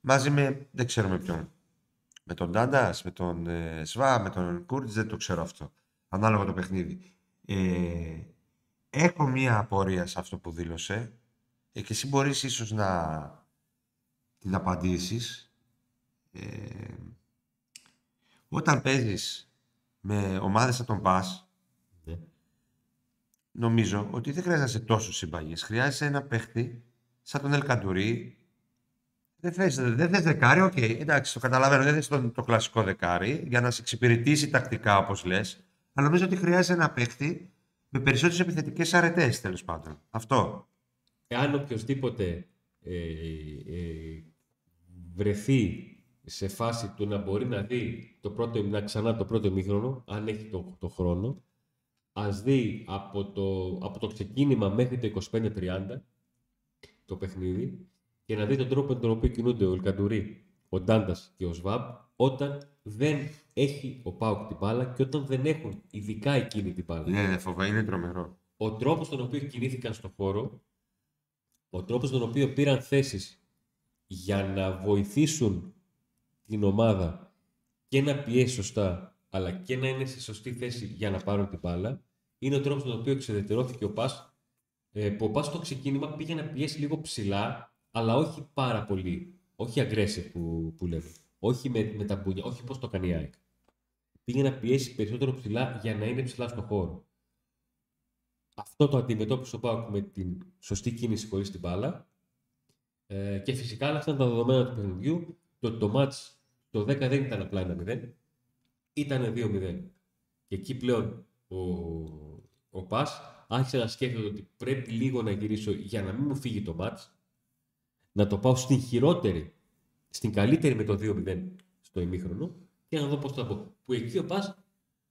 μαζί με δεν ξέρουμε ποιον. Με τον Ντάντας, με τον Σβά, με τον Κούρτης, δεν το ξέρω αυτό. Ανάλογα το παιχνίδι. Έχω μία απορία σε αυτό που δήλωσε και εσύ μπορείς ίσως να την απαντήσεις. Όταν παίζεις με ομάδες από τον ΠΑΣ, νομίζω ότι δεν χρειάζεται να είσαι τόσο συμπαγής. Χρειάζεσαι ένα παίχτη σαν τον Ελ Καντουρί. Δεν θες δεκάρι, οκ. Okay. Εντάξει, το καταλαβαίνω. Δεν θες το κλασικό δεκάρι για να σε εξυπηρετήσει τακτικά, όπως λες. Αλλά νομίζω ότι χρειάζεσαι ένα παίχτη με περισσότερες επιθετικές αρετές, τέλος πάντων. Αυτό. Εάν οποιοδήποτε βρεθεί σε φάση του να μπορεί να δει ξανά το πρώτο ημίχρονο, αν έχει το χρόνο. Ας δει από το ξεκίνημα μέχρι το 25-30 το παιχνίδι και να δει τον τρόπο με τον οποίο κινούνται ο Ελ Καντουρί, ο Ντάντας και ο Σβάμπ όταν δεν έχει ο ΠΑΟΚ την μπάλα και όταν δεν έχουν ειδικά εκείνη την μπάλα. Ναι, φοβάμαι, είναι τρομερό. Ο τρόπος τον οποίο κινήθηκαν στον χώρο, ο τρόπος τον οποίο πήραν θέσεις για να βοηθήσουν την ομάδα και να πιέσει σωστά, αλλά και να είναι σε σωστή θέση για να πάρουν την μπάλα, είναι ο τρόπος τον οποίο εξεδετερώθηκε ο ΠΑΣ, που ο ΠΑΣ στο ξεκίνημα πήγε να πιέσει λίγο ψηλά, αλλά όχι πάρα πολύ, όχι aggressive που λέμε, όχι με τα μπουνιά, όχι πώς το κάνει η ΑΕΚ. Πήγε να πιέσει περισσότερο ψηλά για να είναι ψηλά στον χώρο. Αυτό το αντιμετώπισε ο ΠΑΟΚ με την σωστή κίνηση χωρίς την μπάλα και φυσικά αυτά ήταν τα δεδομένα του παιχνιδιού, το μάτς το 10 δεν ήταν απλά 1-0. Ήτανε 2-0. Και εκεί πλέον ο ΠΑΣ άρχισε να σκέφτεται ότι πρέπει λίγο να γυρίσω για να μην μου φύγει το μάτς, να το πάω στην χειρότερη, στην καλύτερη με το 2-0 στο ημίχρονο και να δω πώς θα πω. Που εκεί ο ΠΑΣ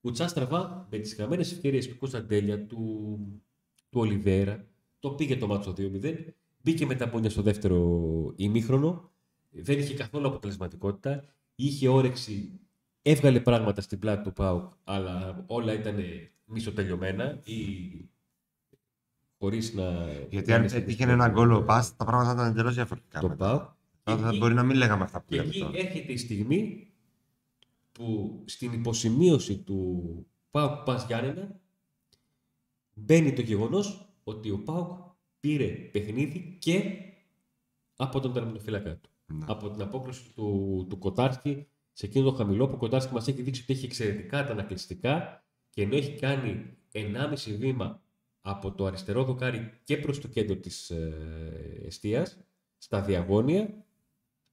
κουτσά στραβά με τις χαμένες ευκαιρίες του Κωνσταντέλια, του Ολιβέιρα, το πήγε το μάτς στο 2-0, μπήκε με τα πόνια στο δεύτερο ημίχρονο, δεν είχε καθόλου αποτελεσματικότητα, είχε όρεξη. Έβγαλε πράγματα στην πλάτη του ΠΑΟΚ, αλλά όλα ήταν μισοτελειωμένα ή χωρίς να... Γιατί αν είχε έναν γκολ ο ΠΑΣ, τα πράγματα ήταν εντελώς διαφορετικά. Το ΠΑΟΚ. Θα μπορεί να μην λέγαμε αυτά που λέγαμε. Και εκεί έρχεται η στιγμή που στην υποσημείωση του ΠΑΟΚ ΠΑΣ Γιάννινα μπαίνει το γεγονός ότι ο ΠΑΟΚ πήρε παιχνίδι και από τον τερματοφύλακα του. Ναι. Από την απόκριση του Κοτάρχη σε εκείνο το χαμηλό, που ο Κοτάρχη μας έχει δείξει ότι έχει εξαιρετικά τα ανακλειστικά, και ενώ έχει κάνει 1,5 βήμα από το αριστερό δοκάρι και προς το κέντρο της εστίας, στα διαγώνια,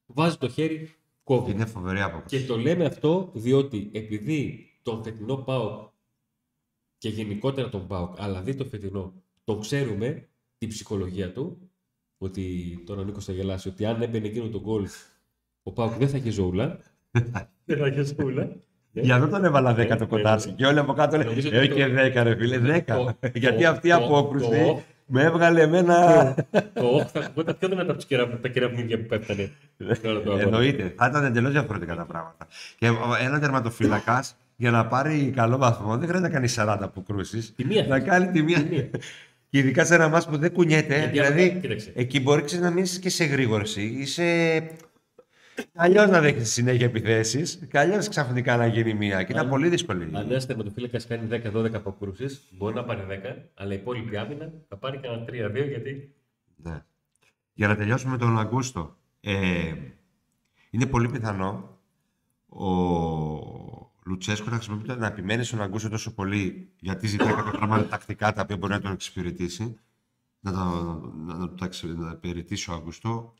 βάζει το χέρι, κόβει. Είναι φοβερή άποψη. Και το λέμε αυτό διότι επειδή τον φετινό ΠΑΟΚ και γενικότερα τον ΠΑΟΚ, αλλά δει το φετινό, τον ξέρουμε, την ψυχολογία του, ότι τώρα ο Νίκος θα γελάσει, ότι αν έμπαινε εκείνο τον γκολ, ο ΠΑΟΚ δεν θα είχε ζούλα. Δεν θα είχε ζούλα. Για αυτό τον έβαλα 10 το Κοτάρσκι και όλοι από κάτω λένε και 10 ρε φίλε, 10. Γιατί αυτή η απόκρουση με έβγαλε εμένα... Το όχθα κουμπότα πιο δυνατά από τα κεραυνίδια που πέφτανε. Εννοείται, θα ήταν εντελώς διαφορετικά τα πράγματα. Και ένα τερματοφύλακας για να πάρει καλό βαθμό δεν χρειάζεται να κάνει 40 αποκρούσεις. Να κάνει τη μία. Και ειδικά σε ένα μάτς που δεν κουνιέται, δηλαδή εκεί μπορεί να μείνεις και σε γρήγορση. Είσαι... Αλλιώς να δέχεσαι συνέχεια επιθέσεις, αλλιώς ξαφνικά να γίνει μία. Και ήταν πολύ δύσκολη. Αν ένας τερματοφύλακας κάνει 10-12 αποκρούσεις, μπορεί να πάρει 10, αλλά η υπόλοιπη άμυνα θα πάρει κανένα 3-2 γιατί. Ναι. Για να τελειώσουμε τον Αγκούστο. Είναι πολύ πιθανό ο Λουτσέσκου να χρησιμοποιεί να επιμένει στον Αγκούστο τόσο πολύ, γιατί ζητάει κάποια πράγματα τακτικά τα οποία μπορεί να τον εξυπηρετήσει. Να εξυπηρετήσει ο Αγκούστο.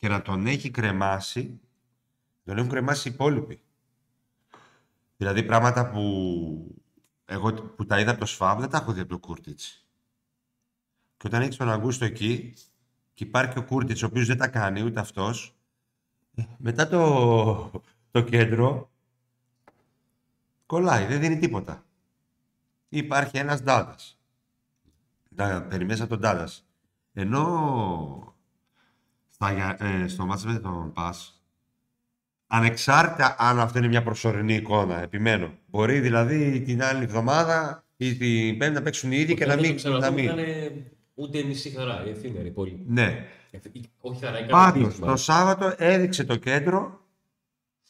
Και να τον έχει κρεμάσει, τον έχουν κρεμάσει οι υπόλοιποι. Δηλαδή πράγματα που εγώ που τα είδα από το Σβαμπ δεν τα έχω δει από τον Κούρτιτς. Και όταν έχεις τον Αγκούστο εκεί και υπάρχει και ο Κούρτιτς ο οποίος δεν τα κάνει ούτε αυτός, μετά το κέντρο κολλάει, δεν δίνει τίποτα. Υπάρχει ένας Ντάντας. Περιμένεις από τον Ντάντας. Ενώ... στο μάτς με τον ΠΑΣ, ανεξάρτητα αν αυτό είναι μια προσωρινή εικόνα, επιμένω. Μπορεί δηλαδή την άλλη εβδομάδα ή την Πέμπτη να παίξουν οι ίδιοι και να μην. Δεν είναι ούτε μισή χαρά, η ευθύνη πολύ. Ναι. Όχι χαρά, πάντως, το Σάββατο έδειξε το κέντρο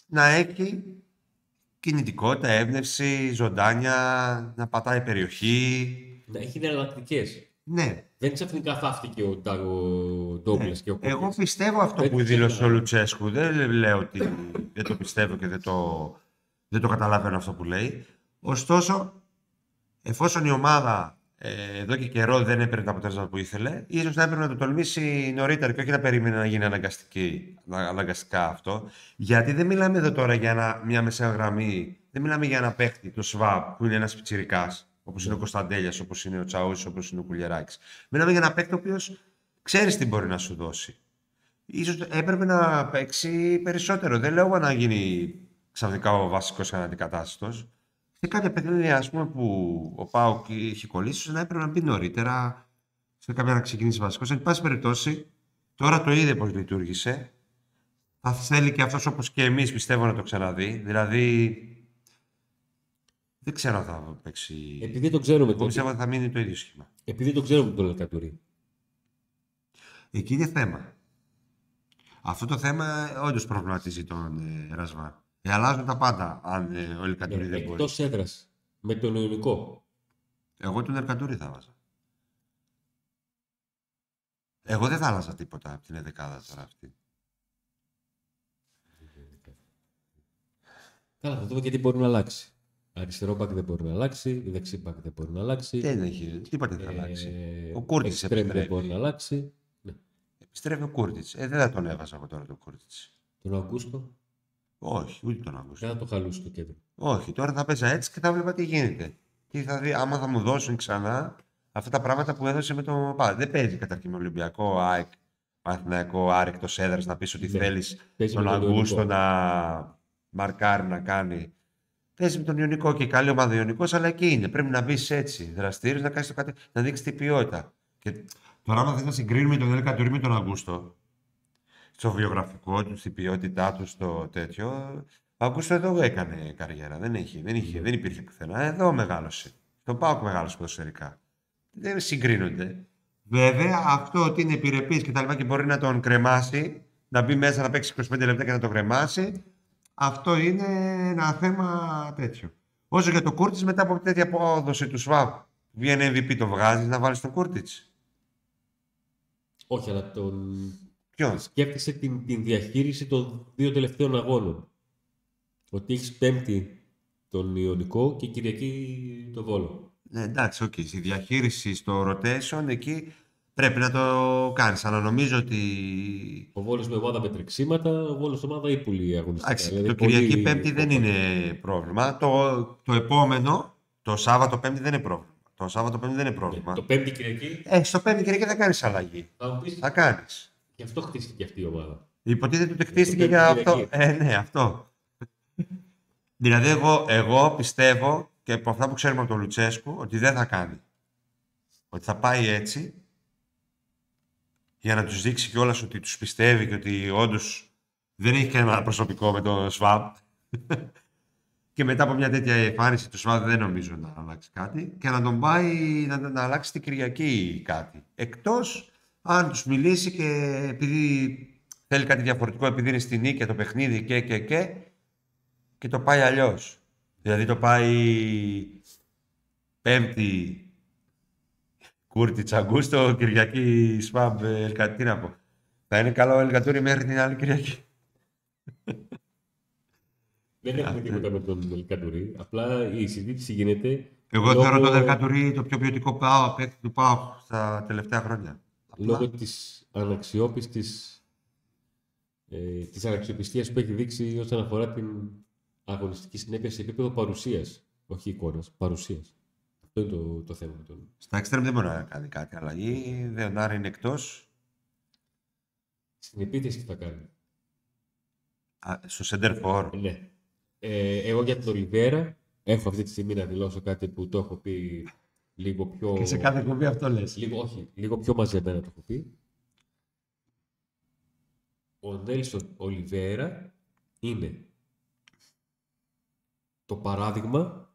να έχει κινητικότητα, έμπνευση, ζωντάνια, να πατάει περιοχή. Να έχει εναλλακτικές. Ναι. Δεν ξαφνικά θαύτηκε ο Ντόγκλας και ο Κούρτης. Εγώ πιστεύω αυτό που δήλωσε ο Λουτσέσκου. Δεν λέω ότι δεν το πιστεύω και δεν το καταλαβαίνω αυτό που λέει. Ωστόσο, εφόσον η ομάδα εδώ και καιρό δεν έπαιρνε τα αποτέλεσμα που ήθελε, ίσως θα έπρεπε να το τολμήσει νωρίτερα και όχι να περίμενε να γίνει αναγκαστικά αυτό. Γιατί δεν μιλάμε εδώ τώρα για μια μεσαία γραμμή, δεν μιλάμε για ένα παίχτη, το Σβαμπ, που είναι ένας πιτσιρικάς. Όπως είναι ο Κωνσταντέλιας, όπως είναι ο Τσαούσης, όπως είναι ο Κουλιεράκης. Μιλάμε για ένα παίκτη ο οποίος ξέρεις τι μπορεί να σου δώσει. Ίσως έπρεπε να παίξει περισσότερο. Δεν λέω να γίνει ξαφνικά ο βασικός αντικατάστατος. Σε κάποια παιχνίδια, ας πούμε, που ο ΠΑΟΚ είχε κολλήσει, να έπρεπε να μπει νωρίτερα, σε κάποια να ξεκινήσει βασικός. Εν πάση περιπτώσει, τώρα το είδε πώς λειτουργήσε. Θα θέλει και αυτός, όπως και εμείς, πιστεύω, να το ξαναδεί. Δηλαδή. Δεν ξέρω αν θα παίξει. Επειδή το ξέρουμε. Εγώ πιστεύω ότι θα μείνει το ίδιο σχήμα. Επειδή το ξέρουμε τον Ελ Καντουρί. Εκεί είναι θέμα. Αυτό το θέμα όντως προβληματίζει τον Ρασβάν. Αλλάζουν τα πάντα αν ο Ελ Καντουρί δεν μπορεί. Εκτός έδρας με τον Ιωνικό. Εγώ τον Ελ Καντουρί θα βάζα. Εγώ δεν θα άλλαζα τίποτα από την 11η τώρα αυτή. Καλά, θα δούμε και τι μπορεί να αλλάξει. Αριστερό μπακ δεν μπορεί να αλλάξει, δεξί μπακ δεν μπορεί να αλλάξει. Δεν έχει, τίποτα δεν θα αλλάξει. Ο Κούρτης επιστρέφει. Δεν μπορεί να αλλάξει. Ναι. Επιστρέφει ο Κούρτης. Δεν θα τον έβαζα από τώρα τον Κούρτης. Τον Αγκούστο. Όχι, ούτε τον Αγκούστο. Δεν θα το χαλούσε το κέντρο. Όχι, τώρα θα παίζα έτσι και θα βλέπα τι γίνεται. Και θα δει, άμα θα μου δώσουν ξανά αυτά τα πράγματα που έδωσε με τον ΠΑ. Δεν παίζει καταρχήν με Ολυμπιακό, ΑΕΚ, Παναθηναϊκό, Άρα εκτός έδρας να πει ότι θέλει τον Αγκούστο να μαρκάρει, να κάνει. Παίζει με τον Ιωνικό και καλή ομάδα Ιωνικός, αλλά εκεί είναι. Πρέπει να μπει έτσι, δραστήριο, να κάνεις το κάτι, να δείξεις την ποιότητα. Και τώρα, άμα θες να συγκρίνουμε τον Ελ Καντουρί με τον Αγκούστο, στο βιογραφικό του, στην ποιότητά του, στο τέτοιο. Ο Αγκούστο εδώ έκανε καριέρα. Δεν υπήρχε πουθενά. Εδώ μεγάλωσε. Τον ΠΑΟΚ μεγάλωσε ποδοσφαιρικά. Δεν συγκρίνονται. Βέβαια, αυτό ότι είναι επιρρεπής και τα λοιπά και μπορεί να τον κρεμάσει, να μπει μέσα να παίξει 25 λεπτά και να τον κρεμάσει. Αυτό είναι ένα θέμα τέτοιο. Όσο για το Κούρτης, μετά από τέτοια απόδοση του Σβάμπ, Βγαίνει MVP, τον βγάζει να βάλει τον Κούρτιτς. Όχι, αλλά τον. Ποιον? Σκέφτεσαι την διαχείριση των δύο τελευταίων αγώνων. Ότι έχει Πέμπτη τον Ιωνικό και Κυριακή τον Βόλο. Ναι, εντάξει, οκ. Okay. Στη διαχείριση στο rotation εκεί πρέπει να το κάνεις. Αλλά νομίζω ότι. Ο Βόλος με ομάδα με τρεξίματα, ο Βόλος ομάδα ύπουλη αγωνιστικά. Εντάξει, δηλαδή, το Κυριακή πολύ... Πέμπτη δεν είναι πρόβλημα. Το επόμενο, το Σάββατο Πέμπτη δεν είναι πρόβλημα. Το Σάββατο Πέμπτη δεν είναι πρόβλημα. Το Πέμπτη Κυριακή. Στο Πέμπτη Κυριακή θα κάνεις αλλαγή. Θα κάνεις. Γι' αυτό χτίστηκε αυτή η ομάδα. Υποτίθεται ότι χτίστηκε για αυτό. Ναι, αυτό. Δηλαδή, εγώ πιστεύω και από αυτά που ξέρουμε από τον Λουτσέσκου ότι δεν θα κάνει. Ότι θα πάει έτσι για να τους δείξει κιόλας ότι τους πιστεύει και ότι όντως δεν έχει κανένα προσωπικό με τον Σβαμπ. Και μετά από μια τέτοια εμφάνιση του Σβάμπ δεν νομίζω να αλλάξει κάτι και να τον πάει να αλλάξει την Κυριακή κάτι. Εκτός αν τους μιλήσει και επειδή θέλει κάτι διαφορετικό, επειδή είναι στη νίκη το παιχνίδι και το πάει αλλιώς. Δηλαδή το πάει Πέμπτη Κούρτη Τσαγκούστο, Κυριακή Σβάμπ, τι να πω. Θα είναι καλό ο Ελ Καντουρί μέχρι την άλλη Κυριακή. Δεν έχουμε τίποτα με τον Ελ Καντουρί. Απλά η συζήτηση γίνεται. Εγώ θεωρώ τον Ελ Καντουρί το πιο ποιοτικό παίκτη του ΠΑΟΚ στα τελευταία χρόνια. Λόγω της αναξιοπιστίας που έχει δείξει όσον αφορά την αγωνιστική συνέπεια σε επίπεδο παρουσίας. Όχι εικόνας, παρουσίας. Αυτό είναι το θέμα. Στα εξτρέμ δεν μπορεί να κάνει κάτι αλλαγή. Δεν άρα είναι εκτός. Στην επίθεση τι θα κάνει. Στο σεντερφόρ. Ναι. Εγώ για την Ολιβέιρα έχω αυτή τη στιγμή να δηλώσω κάτι που το έχω πει λίγο πιο. Και σε κάθε κουμπί αυτό λες. Λίγο πιο μαζεμένα το έχω πει. Ο Νέλσον Ολιβέιρα είναι το παράδειγμα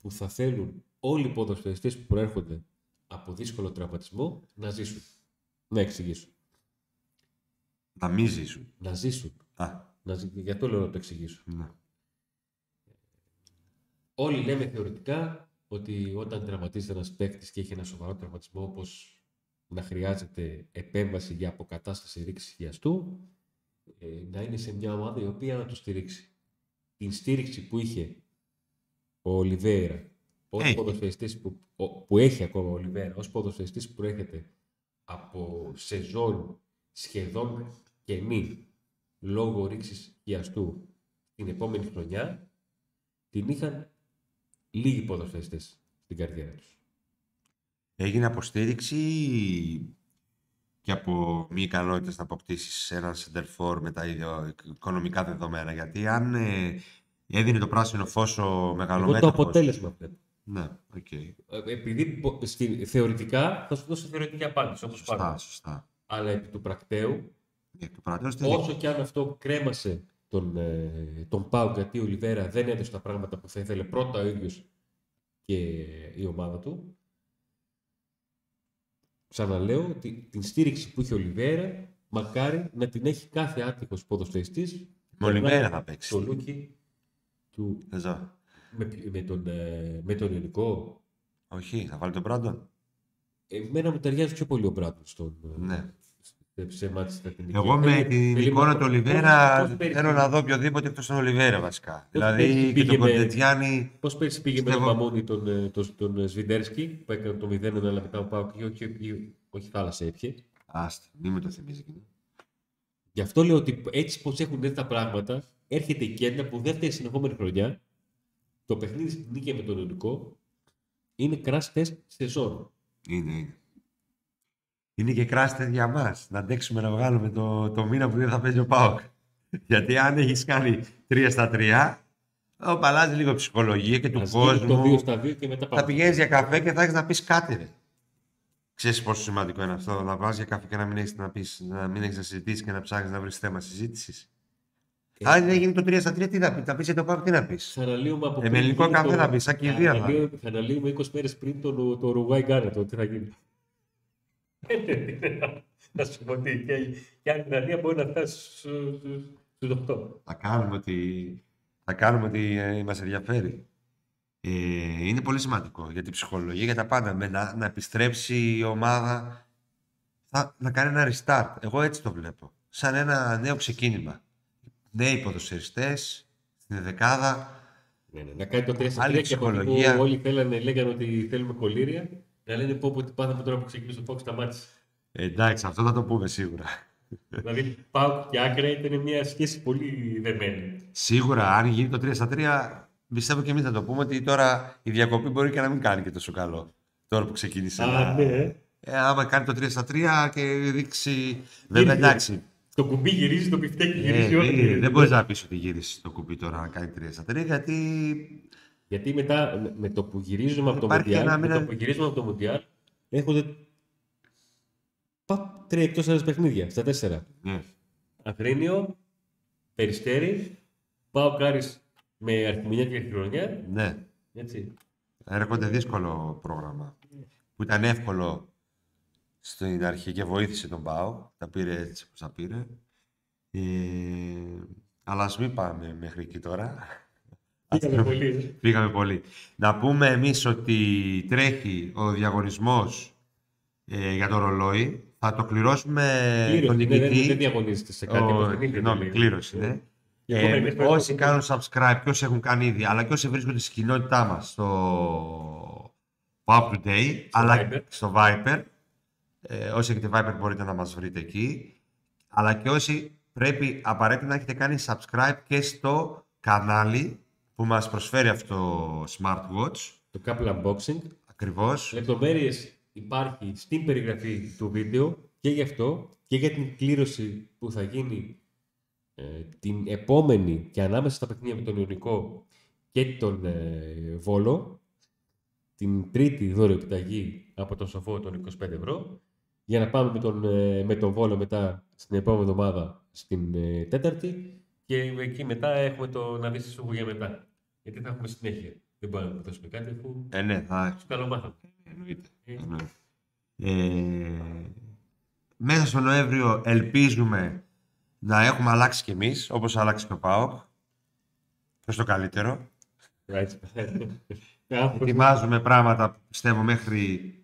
που θα θέλουν όλοι οι ποδοσφαιριστές που προέρχονται από δύσκολο τραυματισμό να ζήσουν. Να εξηγήσουν. Να μην ζήσουν. Να ζήσουν. Γι' αυτό λέω να το εξηγήσω. Να. Όλοι λέμε θεωρητικά ότι όταν τραυματίζεται ένας παίκτης και έχει ένα σοβαρό τραυματισμό, όπως να χρειάζεται επέμβαση για αποκατάσταση ρήξης χιαστού, να είναι σε μια ομάδα η οποία να το στηρίξει. Την στήριξη που είχε ο Ολιβέιρα ως ποδοσφαιριστής που έχει ακόμα ο Ολιβέιρα, ως ποδοσφαιριστής που προέρχεται από σεζόν σχεδόν καινή λόγω ρήξης χιαστού την επόμενη χρονιά, την είχαν λίγοι ποδοσφαιριστές στην καριέρα τους. Έγινε αποστήριξη και από μη ικανότητες να αποκτήσεις έναν σεντερφόρ με τα ίδια οικονομικά δεδομένα. Γιατί αν έδινε το πράσινο φως ο μεγαλομέτωπος... Εγώ το αποτέλεσμα πρέπει. Ναι, οκ. Okay. Επειδή θεωρητικά θα σου δώσω θεωρητική απάντηση, όπως πάντα. Σωστά. Αλλά επί του πρακτέου, όσο και αν αυτό κρέμασε τον ΠΑΟΚ, γιατί ο Ολιβέιρα δεν έδωσε τα πράγματα που θα ήθελε πρώτα ο ίδιος και η ομάδα του, ξαναλέω ότι την στήριξη που είχε ο Ολιβέιρα μακάρι να την έχει κάθε άτυχος ποδοσφαιριστής. Με Ολιβέιρα θα παίξει. Το λούκι του... με τον Ιωνικό. Όχι, θα βάλει τον Πράγτον. Εμένα μου ταιριάζει πιο πολύ ο Πράγτον στον... Ναι. Εγώ με την εικόνα του Ολιβέιρα θέλω να δω οποιοδήποτε εκτός τον Ολιβέιρα βασικά. Δηλαδή και τον Κορδετζιάννη. Πώς πέρυσι πήγε με τον Μαμόνι τον Σβιντέρσκι που έκανε το 0-1, αλλά μετά ο ΠΑΟΚ όχι θάλασσα έπιε. Άστα, μην με το θυμίζει. Γι' αυτό λέω ότι έτσι πως έχουν δει τα πράγματα, έρχεται η Κέντα που δεύτερη συνεχόμενη χρονιά το παιχνίδι νίκη με τον Ιωνικό είναι crash test σεζόν. Είναι και κράστε για μας, να αντέξουμε να βγάλουμε το μήνα που δεν θα παίζει ο ΠΑΟΚ. Γιατί αν έχεις κάνει 3-3, παλάζει λίγο ψυχολογία και του κόσμου. Το 2-2 και μετά θα πηγαίνεις για καφέ και θα έχεις να πεις κάτι. Ρε. Ξέρεις πόσο σημαντικό είναι αυτό, να πας για καφέ και να μην έχεις να συζητήσεις και να ψάχνεις να βρεις θέμα συζήτησης. Αν δεν γίνει το 3-3, τι θα πει, θα πει για το ΠΑΟΚ, τι να πει. Θα αναλύουμε από πριν. Ελληνικό καφέ θα πει, σαν κηδεία. Θα αναλύουμε 20 μέρες πριν το Ουρουγουάι Γκάνα, το τι θα γίνει. Να σου πω ότι και αν την αλήθεια μπορεί να φτάσει στους 8. Θα κάνουμε ότι μας ενδιαφέρει. Είναι πολύ σημαντικό για την ψυχολογία, για τα πάντα. Να επιστρέψει η ομάδα, να κάνει ένα restart. Εγώ έτσι το βλέπω. Σαν ένα νέο ξεκίνημα. Νέοι ποδοσφαιριστές, στην δεκάδα. Ναι. Να κάνει το 4-3 και από εκεί που όλοι λέγανε ότι θέλουμε κολλήρια. Να λένε πω ότι πάθαμε τώρα που ξεκινήσει το ΠΑΟΚ στα μάτια. Εντάξει, αυτό θα το πούμε σίγουρα. Δηλαδή, ΠΑΟΚ και άκρα ήταν μια σχέση πολύ δεμένη. Σίγουρα, αν γίνει το 3-3, πιστεύω και εμείς θα το πούμε ότι τώρα η διακοπή μπορεί και να μην κάνει και τόσο καλό. Τώρα που ξεκίνησε. Ναι. Άμα κάνει το 3-3 και δείξει. Βέβαια, εντάξει. Το κουμπί γυρίζει, το πιφτέκι γυρίζει. Δεν μπορεί να πει ότι γυρίσει το κουμπί τώρα να κάνει 3-3, γιατί μετά με το που γυρίζουμε από το Μουντιάλ έχονται τρία εκτός έδρας παιχνίδια στα 4. Αγρίνιο, Περιστέρι, ΠΑΟΚ Άρης με Αρχιμηνιά και Αρχιμηνιά. Ναι. Έτσι. Έρχονται δύσκολο πρόγραμμα που ήταν εύκολο στην αρχή και βοήθησε τον ΠΑΟΚ. Τα πήρε έτσι όπως τα πήρε. Αλλά ας μην πάμε μέχρι εκεί τώρα. Πήγαμε πολύ. Να πούμε εμείς ότι τρέχει ο διαγωνισμός για το ρολόι. Θα το κληρώσουμε τον νικητή. Δεν διαγωνίζεται σε κάτι. Συγγνώμη, κλήρωση. Ναι. Όσοι κάνουν subscribe και όσοι έχουν κάνει ήδη, αλλά και όσοι βρίσκονται στην κοινότητά μας στο Pop Today, αλλά στο Viper. Όσοι έχετε Viper μπορείτε να μας βρείτε εκεί. Αλλά και όσοι πρέπει απαραίτητα να έχετε κάνει subscribe και στο κανάλι που μας προσφέρει αυτό το smartwatch. Το Couple Unboxing. Ακριβώς. Λεπτομέρειες υπάρχει στην περιγραφή του βίντεο και γι' αυτό και για την κλήρωση που θα γίνει την επόμενη και ανάμεσα στα παιχνίδια με τον Ιωνικό και τον Βόλο, την τρίτη δώρο επιταγή από τον Σοφό των 25 ευρώ, για να πάμε με τον Βόλο μετά στην επόμενη εβδομάδα στην τέταρτη. Και εκεί μετά έχουμε το να δει τη σούγου για μετά. Γιατί θα έχουμε συνέχεια. Δεν μπορούμε να δώσουμε κάτι που. Ναι, θα. Του καλομάθαμε. Εννοείται. Μέσα στο Νοέμβριο ελπίζουμε να έχουμε αλλάξει κι εμείς, όπως άλλαξε το ΠΑΟΚ. Προς το καλύτερο. Ετοιμάζουμε πράγματα που πιστεύω μέχρι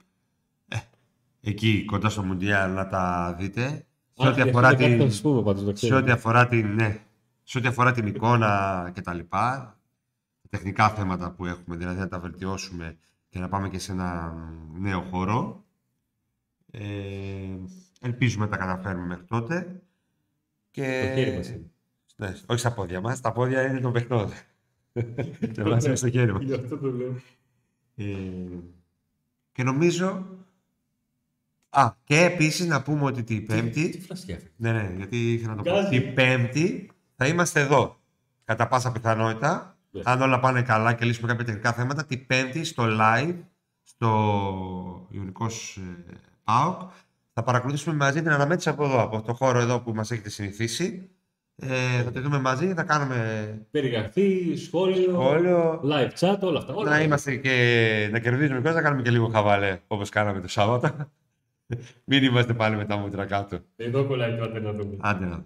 εκεί κοντά στο Μουντιάλ να τα δείτε. Σε ό,τι αφορά την. Σε ό,τι αφορά την εικόνα και τα λοιπά, τεχνικά θέματα που έχουμε, δηλαδή να τα βελτιώσουμε και να πάμε και σε ένα νέο χώρο. Ελπίζουμε να τα καταφέρουμε μέχρι τότε. Και... Το χέρι μας είναι. Ναι, όχι στα πόδια μας, τα πόδια είναι των παιχνών. Και εμάς είναι στο χέρι μας. Αυτό το λέω. Και νομίζω... και επίσης να πούμε ότι την Πέμπτη... Τι φλασιά. Ναι, γιατί ήθελα να το πω. Την Πέμπτη... Θα είμαστε εδώ, κατά πάσα πιθανότητα, αν όλα πάνε καλά και λύσουμε κάποια τεχνικά θέματα, την Πέμπτη στο live, στο Ιωνικός ΠΑΟΚ. Θα παρακολουθήσουμε μαζί την αναμέτρηση από εδώ, από το χώρο εδώ που μας έχετε συνηθίσει. Θα το δούμε μαζί, θα κάνουμε... Περιγραφή, σχόλιο, live chat, όλα αυτά. Όλα να είμαστε και να κερδίζουμε και να κάνουμε και λίγο χαβαλέ, όπως κάναμε το Σάββατο. Μην είμαστε πάλι με τα μούτρα κάτω. Εδώ κολλάει το άντε να δούμε.